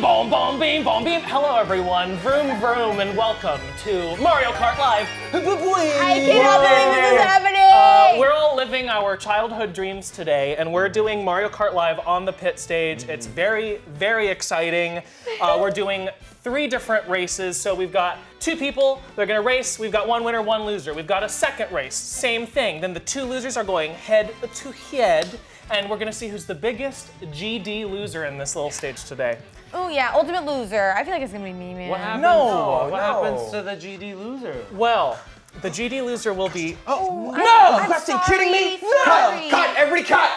Beam, boom, boom, beam, boom, beam. Hello, everyone. Vroom, vroom, and welcome to Mario Kart Live. I cannot believe this is happening. We're all living our childhood dreams today, and we're doing Mario Kart Live on the pit stage. It's very, very exciting. We're doing 3 different races. So we've got 2 people, they're gonna race. We've got 1 winner, 1 loser. We've got a second race, same thing. Then the 2 losers are going head to head. And we're gonna see who's the biggest GD loser in this little stage today. Oh yeah, ultimate loser. I feel like it's gonna be me, man. What happens? No, what happens to the GD loser? Well, the GD loser will be. Oh no! You have kidding me? No! Cut! Everybody cut!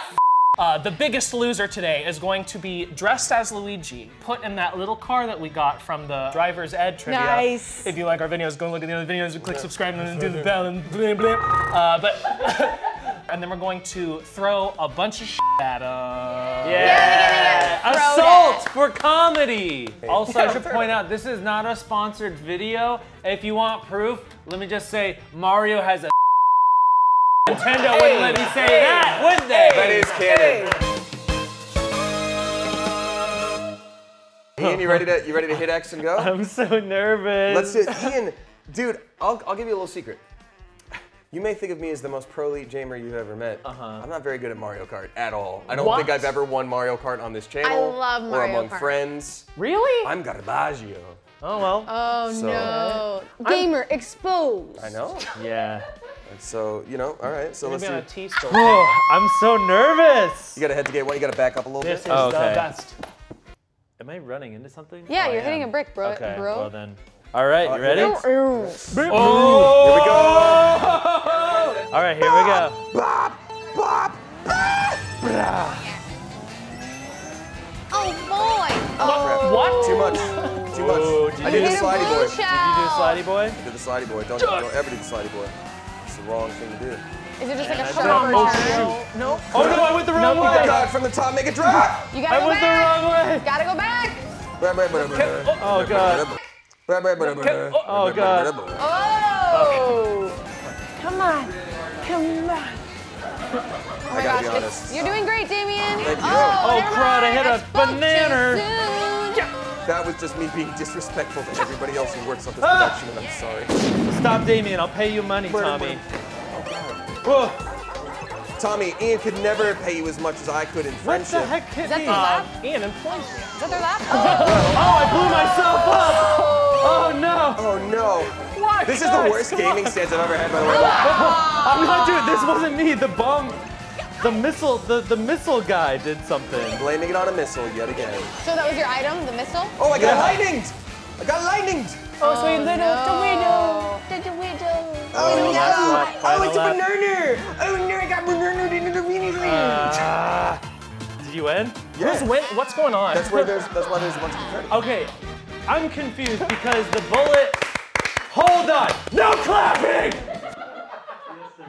The biggest loser today is going to be dressed as Luigi, put in that little car that we got from the Driver's Ed trivia. Nice. If you like our videos, go and look at the other videos and click subscribe and then do the bell and blah blah. And then we're going to throw a bunch of shit at him. Yeah. Assault for comedy. Also, I should point out, this is not a sponsored video. If you want proof, let me just say, Mario has a Nintendo wouldn't let me say that, would they? That is canon. Ian, you ready to hit X and go? I'm so nervous. Let's do it. Ian, dude, I'll give you a little secret. You may think of me as the most pro-elite gamer you've ever met. I'm not very good at Mario Kart at all. I don't think I've ever won Mario Kart on this channel. I love Mario Kart. Or among friends. Really? I'm Garbaggio. Oh, well. Oh, so, no. Gamer exposed. I know. Yeah. And so, you know, all right. So let's do. Oh, I'm so nervous. You got to head to gate 1. You got to back up a little bit. This is the best. Am I running into something? Yeah, you're hitting a brick, bro. Okay, well then. All right, you ready? Oh, here we go. All right, here we go. Bop, bop, bop. Oh boy. Oh. What? Too much. Ooh, I did the slidey boy. Did you do the slidey boy? I did the slidey boy. Don't ever do the slidey boy. It's the wrong thing to do. Is it just like a short turn? No. Oh no, I went the wrong way. God, from the top, make a drop. You gotta go back. Gotta go back. Oh god. Oh god. Oh! Come on. Oh my gosh, you're doing great, Damien. Oh crud, I hit a banana. That was just me being disrespectful to everybody else who works on this production, and I'm sorry. Stop, Damien, I'll pay you money, Tommy. Oh, Tommy, Ian could never pay you as much as I could in friendship. What the heck hit me? Ian, employs me. Is that their lap? Oh, I blew myself up! Oh no! Oh no! What? This is the worst gaming stance I've ever had, by the way. I'm not doing. This wasn't me. The bomb, the missile guy did something. Blaming it on a missile yet again. So that was your item, the missile? Oh, I got lightninged! I got lightninged! Oh, sweet little tomato! Oh, no! Oh, it's a banana! Oh no! I got banana in the weenie land. Did you win? Yes. What's going on? That's why there's a bunch of turtles. Okay. I'm confused because the bullet, hold on, no clapping!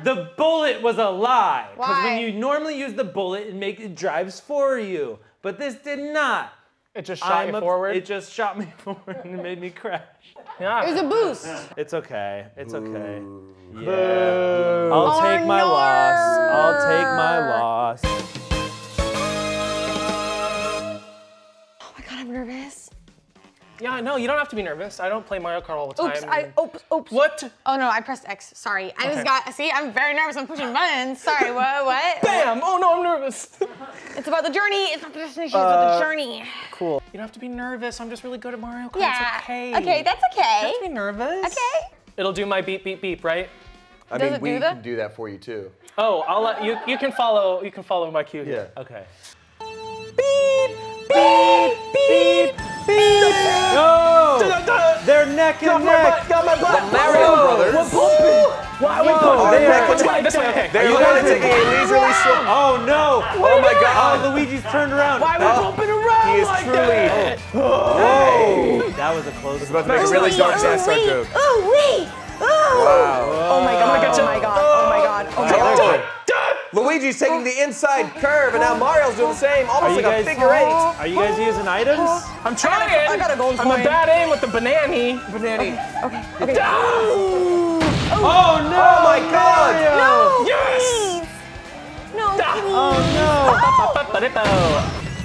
The bullet was a lie. Because when you normally use the bullet, it drives for you. But this did not. It just shot you forward? It just shot me forward and it made me crash. Yeah. It was a boost. It's okay, it's okay. Yeah. Boo. I'll take my loss. Oh my God, I'm nervous. Yeah, no, you don't have to be nervous. I don't play Mario Kart all the time. Oops. What? Oh no, I pressed X, sorry. See, I'm very nervous, I'm pushing buttons. Sorry, what? Bam! Oh no, I'm nervous. It's about the journey, it's not the destination, it's about the journey. Cool. You don't have to be nervous, I'm just really good at Mario Kart, it's okay. Okay, that's okay. You don't have to be nervous. Okay. It'll do my beep, beep, beep, right? I mean, we can do that for you too. Oh, I'll let you, you can follow my cue here. Yeah. Okay. Beep, beep, beep. Oh, they're neck and neck. Got my butt. The Mario Brothers. We're bumping. Why are we bumping? This way, okay. They're taking a leisurely swim. Oh no! Oh my God! Oh, Luigi's turned around. Why are we bumping around? He is truly. Oh, that was a close. I was about to make a really dark sassy joke. Oh wait! Oh! Oh my God! Oh my God! Oh my God! Oh my God! Luigi's taking the inside curve, and now Mario's doing the same, almost like a figure 8. Are you guys using items? I'm trying. I got a gold coin. I'm a bad aim with the banana. Okay. Oh! Oh no! Oh my God! No! Yes! Please. No! Please. Oh no! Oh.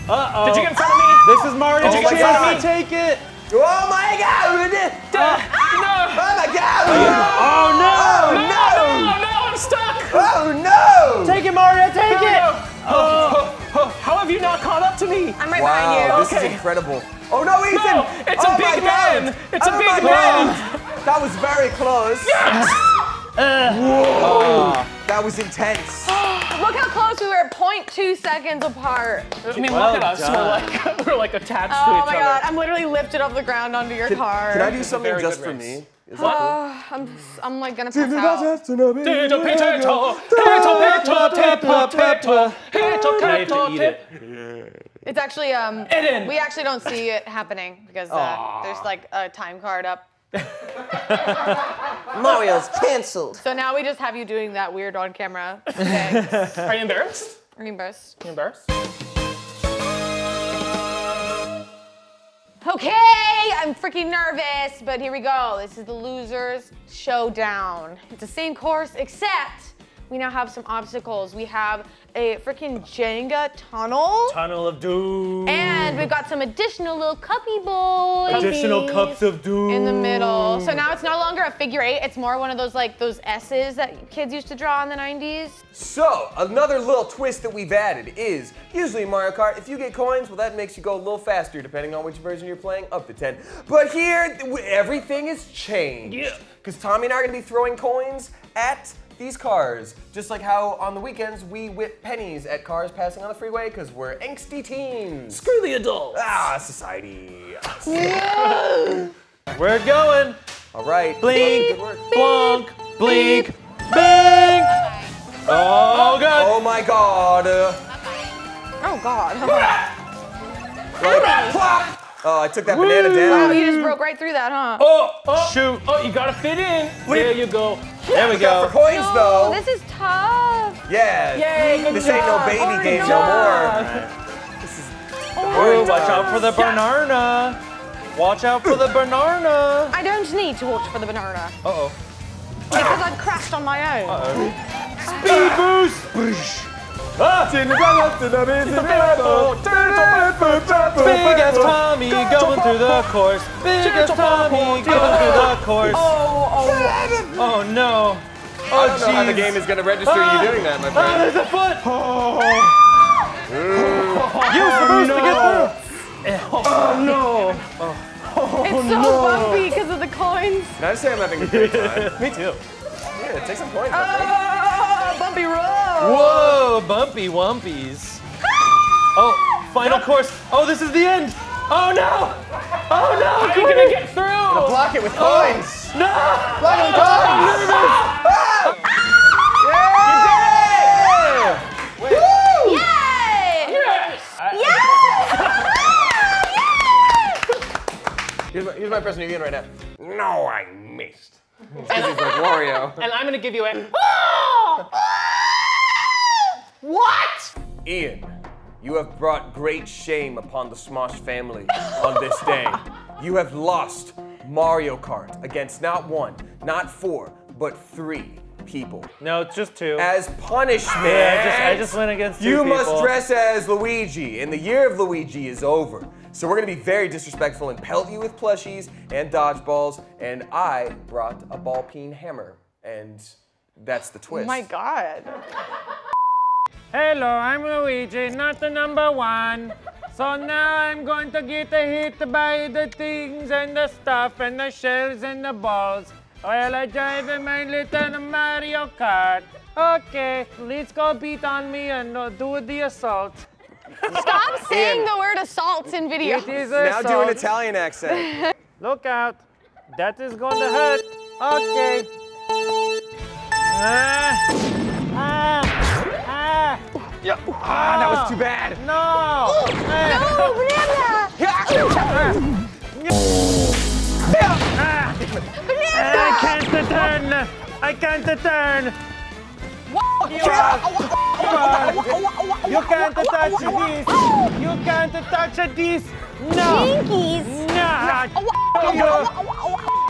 Uh-oh. Did you get in front of me? This is Mario's chance to take it. Oh my God! No! Oh my God! Oh no! Oh, no! No! No! I'm stuck! Oh no! Take it, Mario! Take it! How have you not caught up to me? I'm right behind you. This is incredible. Oh no, Ethan! No, it's a big man! It's a big man! That was very close. Yes! Whoa! That was intense. Look how close we were, 0.2 seconds apart. I mean, well look at us, we're like attached to each other. Oh my God, I'm literally lifted off the ground onto your car. Can I do something just for me? Is what? I'm like gonna pass out. It's actually, we actually don't see it happening because there's like a time card up. Mario's canceled. So now we just have you doing that weird on camera. Okay. Are you embarrassed? Are you embarrassed? Are you embarrassed? Okay, I'm freaking nervous, but here we go. This is the Losers Showdown. It's the same course, except we now have some obstacles. We have a freaking Jenga tunnel. Tunnel of doom. And we've got some additional little cuppy boys. Additional cups of doom. In the middle. So now it's no longer a figure eight. It's more one of those like those S's that kids used to draw in the 90s. So another little twist that we've added is usually Mario Kart, if you get coins, well that makes you go a little faster depending on which version you're playing, up to 10. But here, everything is changed. Yeah. Because Tommy and I are gonna be throwing coins at these cars, just like how on the weekends we whip pennies at cars passing on the freeway because we're angsty teens. Screw the adults. Ah, society. Yeah. We're going. All right. Blink, blonk, blink, bang. Oh, God. Oh, my God. Oh, God. Right. Plop. Oh, I took that banana down. Wow, you just broke right through that, huh? Oh, shoot. Oh, you gotta fit in. There you go. There we go. For coins, though. This is tough. Yeah. Yay, good job. Ain't no baby game no more. This is. Oh, watch out for the banana. Watch out for the banana. I don't need to watch for the banana. Uh-oh. Because I crashed on my own. Speed boost. Big as Tommy going through the course. Big as Tommy going through the course. Oh no. I don't know how the game is going to register you doing that, my friend. Oh, there's a foot. Use the boost to get through. Oh no. It's so bumpy because of the coins. Can I say I'm having a great time? Me too. Yeah, take some coins. Bumpy road! Whoa, bumpy wumpies. Oh, final course. Oh, this is the end. Oh no! Oh no! How are you gonna get through? I'm gonna block it with coins. No! Block it with coins! You did it! Woo! Yay! Yes! Yes! Here's my person again right now. No, I missed. He's like Wario. And I'm gonna give you a. What? Ian, you have brought great shame upon the Smosh family on this day. You have lost Mario Kart against not one, not four, but three people. No, it's just two. As punishment, I just went against two people. You must dress as Luigi, and the year of Luigi is over. So we're gonna be very disrespectful and pelt you with plushies and dodgeballs, and I brought a ball peen hammer, and that's the twist. Oh my God. Hello, I'm Luigi, not the number one. So now I'm going to get hit by the things and the stuff and the shells and the balls while I drive in my little Mario Kart. Okay, let's go beat on me and do the assault. Stop saying the word assault in videos. It is assault. Now do an Italian accent. Look out. That is going to hurt. Okay. Yeah. Ah, that was too bad. No. No, banana. Banana. I can't turn. I can't turn. You can't touch this. You can't touch this. No. Jinkies. Nah.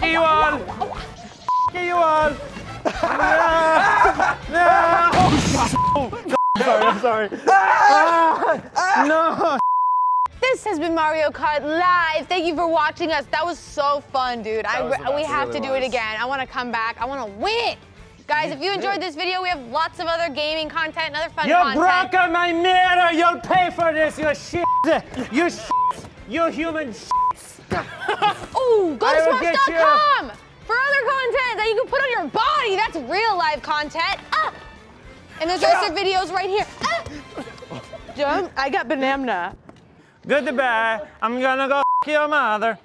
You all. No. I'm sorry. No. This has been Mario Kart Live. Thank you for watching us. That was so fun, dude. We have to do it again. I want to come back. I want to win. Guys, if you enjoyed this video, we have lots of other gaming content and other fun content. You broke on my mirror. You'll pay for this, you shit. You shit. You human shit. Ooh, go to Smosh.com for other content that you can put on your body. That's real live content. And there's other videos right here. Jump. I got banana. Goodbye. I'm gonna go f your mother.